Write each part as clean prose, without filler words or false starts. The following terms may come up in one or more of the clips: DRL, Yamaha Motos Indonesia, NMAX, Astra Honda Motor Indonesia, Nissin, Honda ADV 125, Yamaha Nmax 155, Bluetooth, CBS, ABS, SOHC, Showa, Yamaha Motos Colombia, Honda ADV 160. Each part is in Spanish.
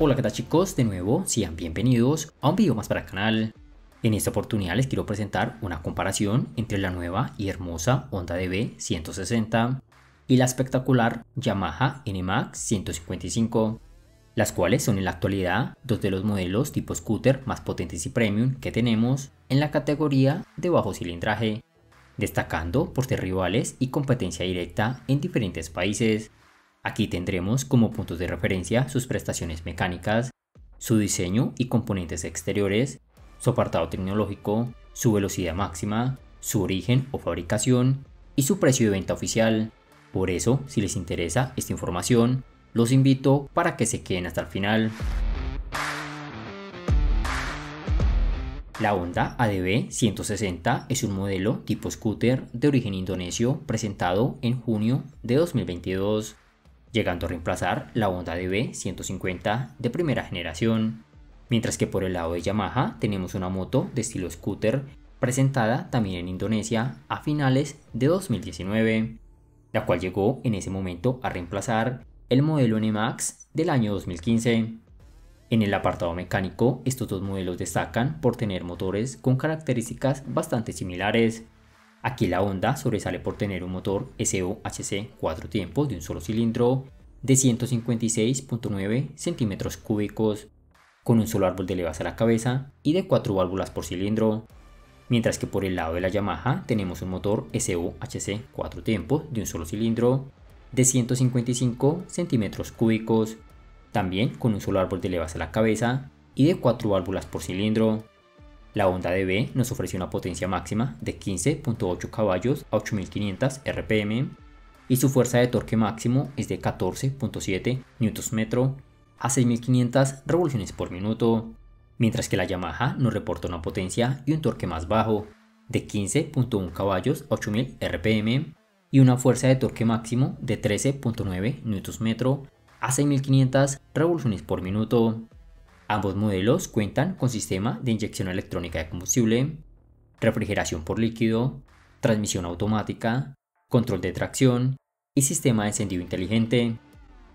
Hola, ¿qué tal chicos? De nuevo, sean bienvenidos a un video más para el canal. En esta oportunidad les quiero presentar una comparación entre la nueva y hermosa Honda ADV 160 y la espectacular Yamaha Nmax 155, las cuales son en la actualidad dos de los modelos tipo scooter más potentes y premium que tenemos en la categoría de bajo cilindraje, destacando por ser rivales y competencia directa en diferentes países. Aquí tendremos como puntos de referencia sus prestaciones mecánicas, su diseño y componentes exteriores, su apartado tecnológico, su velocidad máxima, su origen o fabricación y su precio de venta oficial. Por eso, si les interesa esta información, los invito para que se queden hasta el final. La Honda ADV 160 es un modelo tipo scooter de origen indonesio presentado en junio de 2022. Llegando a reemplazar la Honda ADV 150 de primera generación. Mientras que por el lado de Yamaha tenemos una moto de estilo scooter presentada también en Indonesia a finales de 2019, la cual llegó en ese momento a reemplazar el modelo NMAX del año 2015. En el apartado mecánico, estos dos modelos destacan por tener motores con características bastante similares. Aquí la Honda sobresale por tener un motor SOHC 4 tiempos de un solo cilindro de 156.9 centímetros cúbicos, con un solo árbol de levas a la cabeza y de 4 válvulas por cilindro. Mientras que por el lado de la Yamaha tenemos un motor SOHC 4 tiempos de un solo cilindro de 155 centímetros cúbicos, también con un solo árbol de levas a la cabeza y de 4 válvulas por cilindro. La Honda ADV nos ofrece una potencia máxima de 15.8 caballos a 8.500 RPM y su fuerza de torque máximo es de 14.7 Nm a 6.500 revoluciones por minuto, mientras que la Yamaha nos reporta una potencia y un torque más bajo de 15.1 caballos a 8.000 RPM y una fuerza de torque máximo de 13.9 Nm a 6.500 revoluciones por minuto. Ambos modelos cuentan con sistema de inyección electrónica de combustible, refrigeración por líquido, transmisión automática, control de tracción y sistema de encendido inteligente.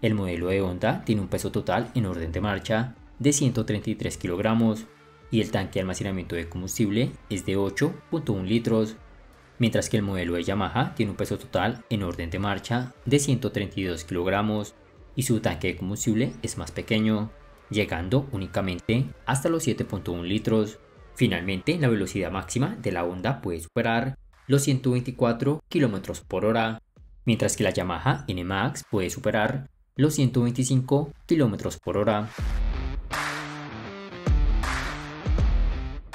El modelo de Honda tiene un peso total en orden de marcha de 133 kilogramos y el tanque de almacenamiento de combustible es de 8.1 litros, mientras que el modelo de Yamaha tiene un peso total en orden de marcha de 132 kilogramos y su tanque de combustible es más pequeño, llegando únicamente hasta los 7.1 litros. Finalmente, la velocidad máxima de la Honda puede superar los 124 km por hora, mientras que la Yamaha Nmax puede superar los 125 km por hora.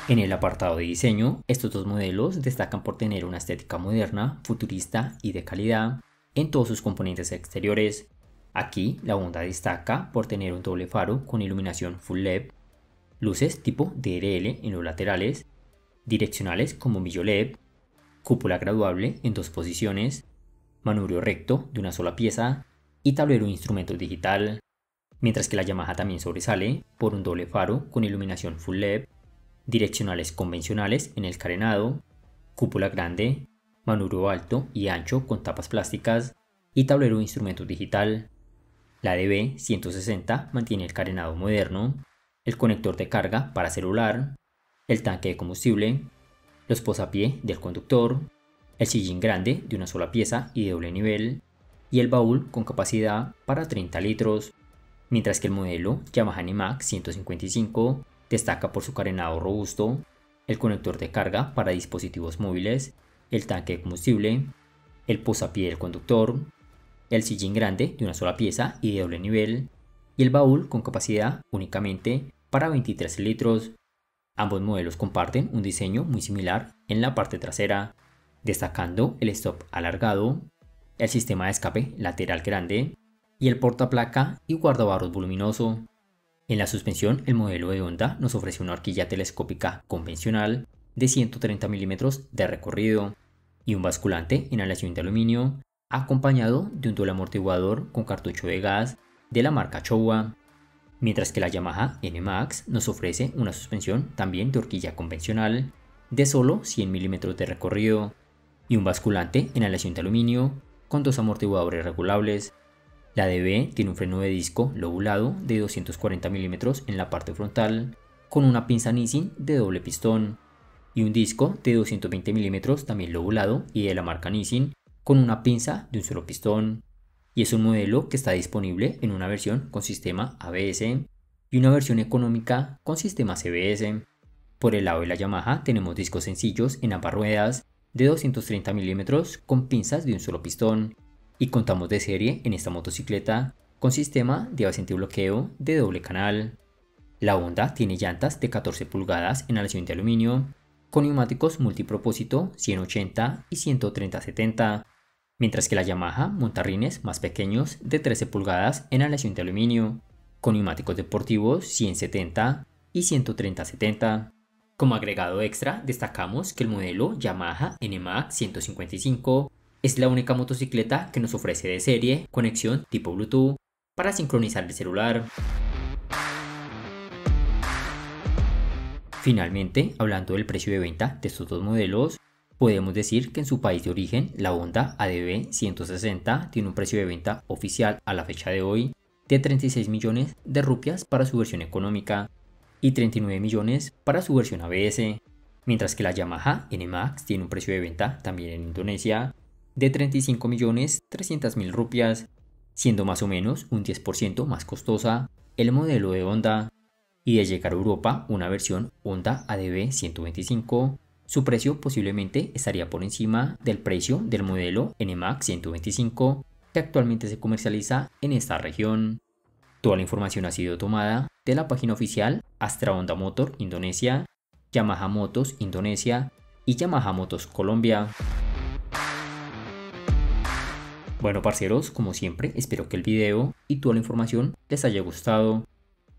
En el apartado de diseño, estos dos modelos destacan por tener una estética moderna, futurista y de calidad en todos sus componentes exteriores. Aquí la Honda destaca por tener un doble faro con iluminación full LED, luces tipo DRL en los laterales, direccionales con bombillo LED, cúpula graduable en dos posiciones, manubrio recto de una sola pieza y tablero de instrumentos digital, mientras que la Yamaha también sobresale por un doble faro con iluminación full LED, direccionales convencionales en el carenado, cúpula grande, manubrio alto y ancho con tapas plásticas y tablero de instrumentos digital. La ADV 160 mantiene el carenado moderno, el conector de carga para celular, el tanque de combustible, los posapié del conductor, el sillín grande de una sola pieza y de doble nivel, y el baúl con capacidad para 30 litros, mientras que el modelo Yamaha Nmax 155 destaca por su carenado robusto, el conector de carga para dispositivos móviles, el tanque de combustible, el posapié del conductor, el sillín grande de una sola pieza y de doble nivel, y el baúl con capacidad únicamente para 23 litros. Ambos modelos comparten un diseño muy similar en la parte trasera, destacando el stop alargado, el sistema de escape lateral grande y el portaplaca y guardabarros voluminoso. En la suspensión, el modelo de Honda nos ofrece una horquilla telescópica convencional de 130 mm de recorrido y un basculante en aleación de aluminio, acompañado de un doble amortiguador con cartucho de gas de la marca Showa, mientras que la Yamaha Nmax nos ofrece una suspensión también de horquilla convencional de solo 100 mm de recorrido y un basculante en aleación de aluminio con dos amortiguadores regulables. La ADV tiene un freno de disco lobulado de 240 mm en la parte frontal, con una pinza Nissin de doble pistón, y un disco de 220 mm también lobulado y de la marca Nissin, con una pinza de un solo pistón. Y es un modelo que está disponible en una versión con sistema ABS y una versión económica con sistema CBS. Por el lado de la Yamaha tenemos discos sencillos en ambas ruedas de 230 mm con pinzas de un solo pistón, y contamos de serie en esta motocicleta con sistema de antibloqueo de doble canal. La Honda tiene llantas de 14 pulgadas en aleación de aluminio con neumáticos multipropósito 180 y 130/70, mientras que la Yamaha monta rines más pequeños de 13 pulgadas en aleación de aluminio con neumáticos deportivos 170 y 130/70. Como agregado extra destacamos que el modelo Yamaha Nmax 155 es la única motocicleta que nos ofrece de serie conexión tipo Bluetooth para sincronizar el celular. Finalmente, hablando del precio de venta de estos dos modelos, podemos decir que en su país de origen la Honda ADV 160 tiene un precio de venta oficial a la fecha de hoy de 36 millones de rupias para su versión económica y 39 millones para su versión ABS, mientras que la Yamaha Nmax tiene un precio de venta también en Indonesia de 35.300.000 rupias, siendo más o menos un 10% más costosa el modelo de Honda. Y de llegar a Europa una versión Honda ADV 125, su precio posiblemente estaría por encima del precio del modelo NMAX 125 que actualmente se comercializa en esta región. Toda la información ha sido tomada de la página oficial Astra Honda Motor Indonesia, Yamaha Motos Indonesia y Yamaha Motos Colombia. Bueno parceros, como siempre espero que el video y toda la información les haya gustado.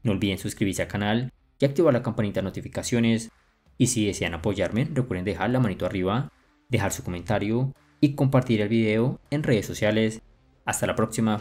No olviden suscribirse al canal y activar la campanita de notificaciones, y si desean apoyarme recuerden dejar la manito arriba, dejar su comentario y compartir el video en redes sociales. Hasta la próxima.